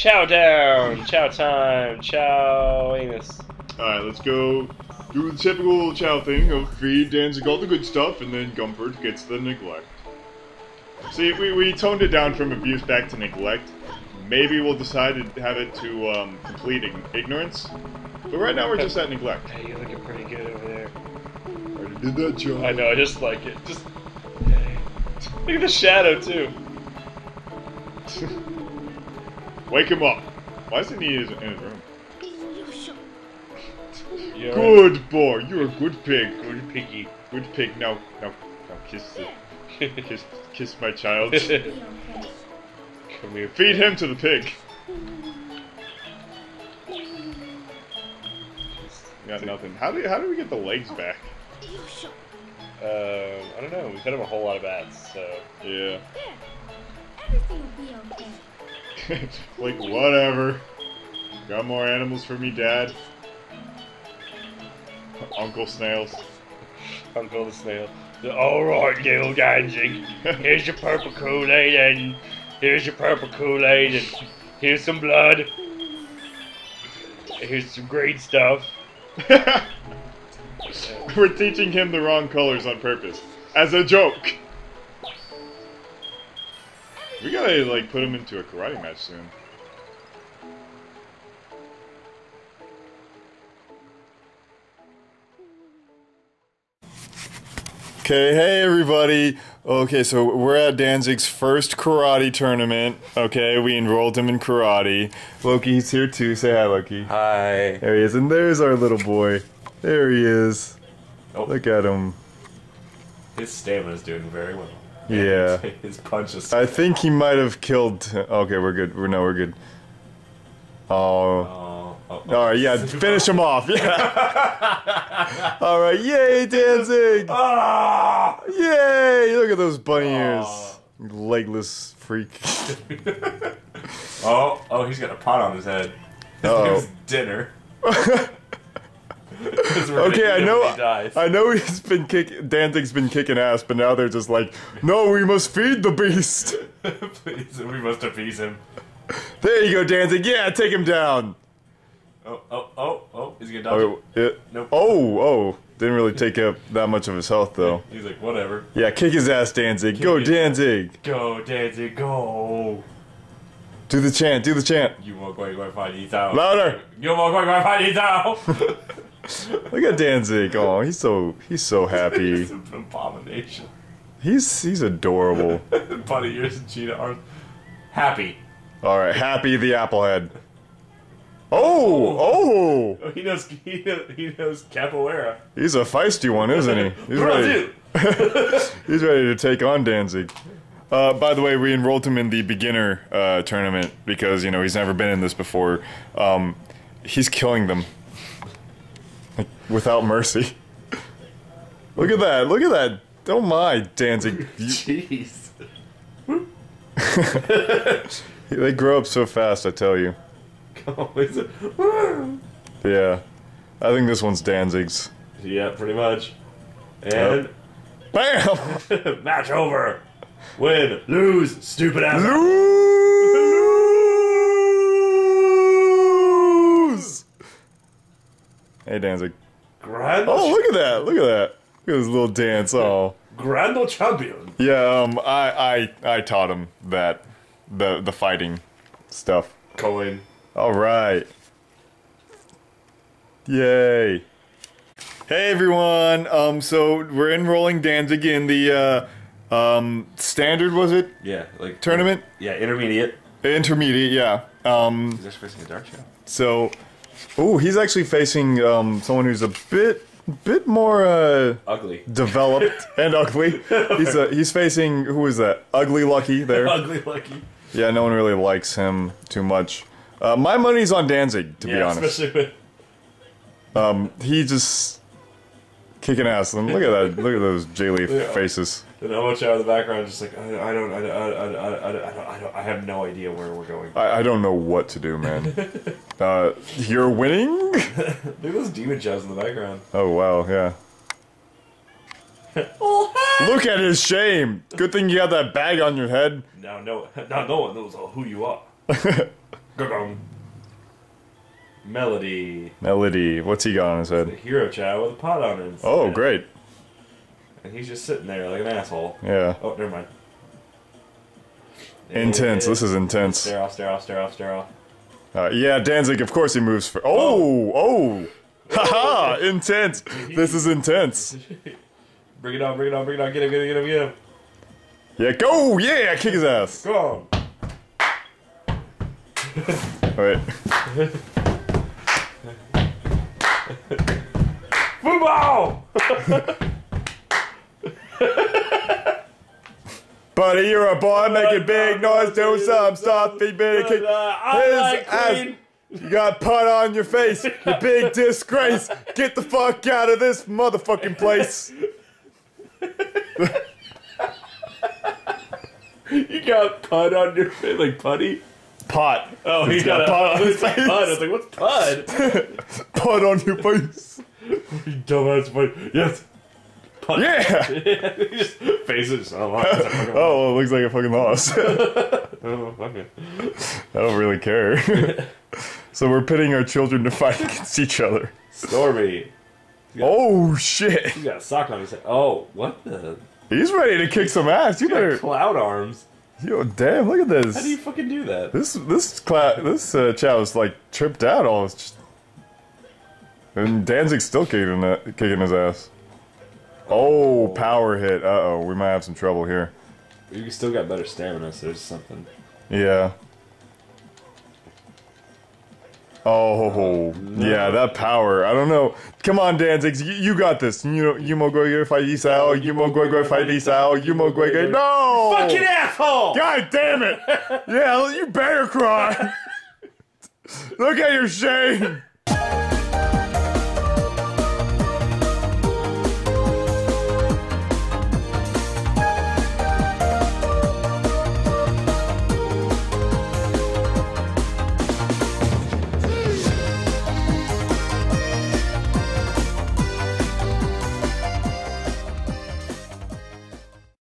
Chow down! Chow time! Chow anus. Alright, let's go do the typical chow thing of feed Danzig all the good stuff, and then Gumpert gets the neglect. See, we toned it down from abuse back to neglect. Maybe we'll decide to have it to complete ignorance. But right now we're just at neglect. Hey, you're looking pretty good over there. I already did that job. I know, I just like it. Just look at the shadow too. Wake him up. Why isn't he in his room? You're good right. Boy, you're a good pig. Good piggy. Good pig. No, no, no. Kiss it. kiss my child. Come here. Feed him to the pig. Got nothing. How do we get the legs back? I don't know. We've had him a whole lot of bats, so yeah. Everything will be okay. Like whatever. Got more animals for me, Dad. Uncle Snails. Uncle the Snail. Alright, little Danzig. Here's your purple Kool-Aid and here's your purple Kool-Aid and here's some blood. Here's some green stuff. We're teaching him the wrong colors on purpose. As a joke. We gotta like put him into a karate match soon. Okay, hey everybody. Okay, so we're at Danzig's first karate tournament. Okay, we enrolled him in karate. Loki's here too. Say hi, Loki. Hi. There he is, and there's our little boy. There he is. Oh. Look at him. His stamina's doing very well. Yeah. His punches. I think he might have killed. Okay, we're good. We're good. Oh. Alright, yeah, finish him off. Yeah. Alright, yay, Danzig! Ah! Yay! Look at those bunny ears. Legless freak. oh, he's got a pot on his head. It was dinner. Okay, I know Danzig's been kicking ass, but now they're just like, no, we must feed the beast. Please, we must appease him. There you go, Danzig. Yeah, take him down. Oh, is he gonna dodge it? Nope. Oh, didn't really take up that much of his health, though. He's like, whatever. Yeah, kick his ass, Danzig. Go, Danzig. Go, Danzig, go. Do the chant, do the chant. Louder. Look at Danzig. Oh, he's so happy. It's an abomination. He's adorable. Bunny ears and cheetah arms. Happy. Alright, Happy the Applehead. Oh! He knows capoeira. He's a feisty one, isn't he? He's ready. He's ready to take on Danzig. By the way, we enrolled him in the beginner tournament because he's never been in this before. He's killing them without mercy. Look at that! Look at that! Oh my, Danzig! Jeez. They grow up so fast, I tell you. Yeah, I think this one's Danzig's. Yeah, pretty much. And bam! Match over. Win, lose, stupid ass. Lose. Hey, Danzig. Grand. Oh, look at that! Look at that! Look at this little dance. Oh. Grand champion. Yeah. I taught him that. The fighting stuff. Coin. Alright. Yay. Hey everyone, so we're enrolling Danzig in the, standard, was it? Yeah, like... Tournament? Yeah, intermediate. Intermediate, yeah. He's actually facing a dark shadow. So, ooh, he's actually facing, someone who's a bit more, ugly. Developed and ugly. He's facing, who is that? Ugly Lucky there. Ugly Lucky. Yeah, no one really likes him too much. My money's on Danzig, to be honest. Especially with... he just... kicking ass. Look at that. Look at those J-Leaf faces. And how much out of the background just like, I have no idea where we're going. I don't know what to do, man. You're winning? Look at those demon chows in the background. Oh, wow, yeah. Look at his shame! Good thing you got that bag on your head. Now no one knows who you are. Melody. Melody. What's he got on his head? It's the hero child with a pot on his head. Oh, great. And he's just sitting there like an asshole. Yeah. Oh, never mind. Intense. This is intense. Stare off, stare off, stare off, stare off. Yeah, Danzig, of course he moves for. Oh! Oh! Haha! Oh. Intense! This is intense. Bring it on, bring it on, bring it on. Get him, get him, get him, get him. Yeah, go! Yeah! Kick his ass! Go on! Alright. Football! Buddy, you're a boy, make a big noise, do something, stop, be big, kick his ass. You got pot on your face, you big disgrace. Get the fuck out of this motherfucking place. You got pot on your face, like putty? Pot. Oh, he got pot on his face. Pud. I was like, what's pud? Pot on your face. You dumbass boy. Yes. Put. Yeah! Just face it, just, oh, wow, well, it looks like a fucking loss. Oh, okay. I don't really care. So we're pitting our children to fight against each other. Stormy. Oh, shit. He's got a sock on his head. Oh, what the? He's ready to kick some ass. You better. Cloud arms. Yo, damn, look at this. How do you fucking do that? This child's like tripped out almost. And Danzig's still kicking his ass. Oh, power hit. Uh-oh, we might have some trouble here. You still got better stamina, so there's something. Yeah. Oh, no. Yeah, that power. I don't know. Come on, Danzig, you got this. You mo go fight this out. You mo go fight this out. You mo go. No! Fucking asshole! God damn it! Yeah, you better cry. Look at your shame.